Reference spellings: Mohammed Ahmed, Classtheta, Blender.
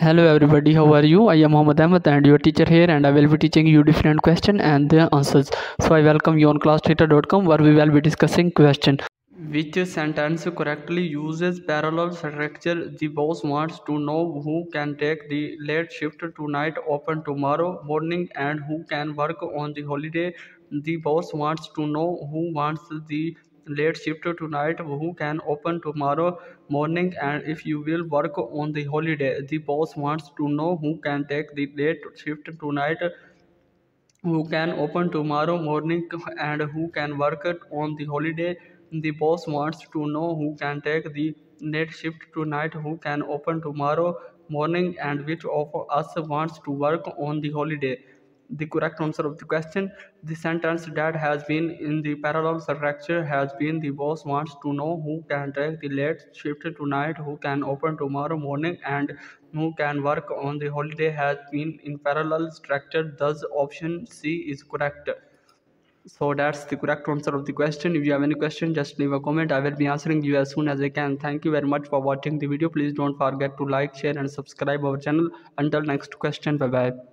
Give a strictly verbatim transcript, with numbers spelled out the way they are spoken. Hello everybody, how are you? I am Mohammed Ahmed and your teacher here, and I will be teaching you different questions and their answers. So I welcome you on classtheta dot com, where we will be discussing question. Which sentence correctly uses parallel structure? The boss wants to know who can take the late shift tonight, open tomorrow morning, and who can work on the holiday. The boss wants to know who wants the late shift tonight, who can open tomorrow morning, and if you will work on the holiday. The boss wants to know who can take the late shift tonight, who can open tomorrow morning, and who can work on the holiday. The boss wants to know who can take the late shift tonight, who can open tomorrow morning, and which of us wants to work on the holiday. The correct answer of the question. The sentence that has been in the parallel structure has been: the boss wants to know who can take the late shift tonight, who can open tomorrow morning, and who can work on the holiday has been in parallel structure. Thus option C is correct. So that's the correct answer of the question. If you have any question, just leave a comment. I will be answering you as soon as I can. Thank you very much for watching the video. Please don't forget to like, share and subscribe our channel. Until next question, bye bye.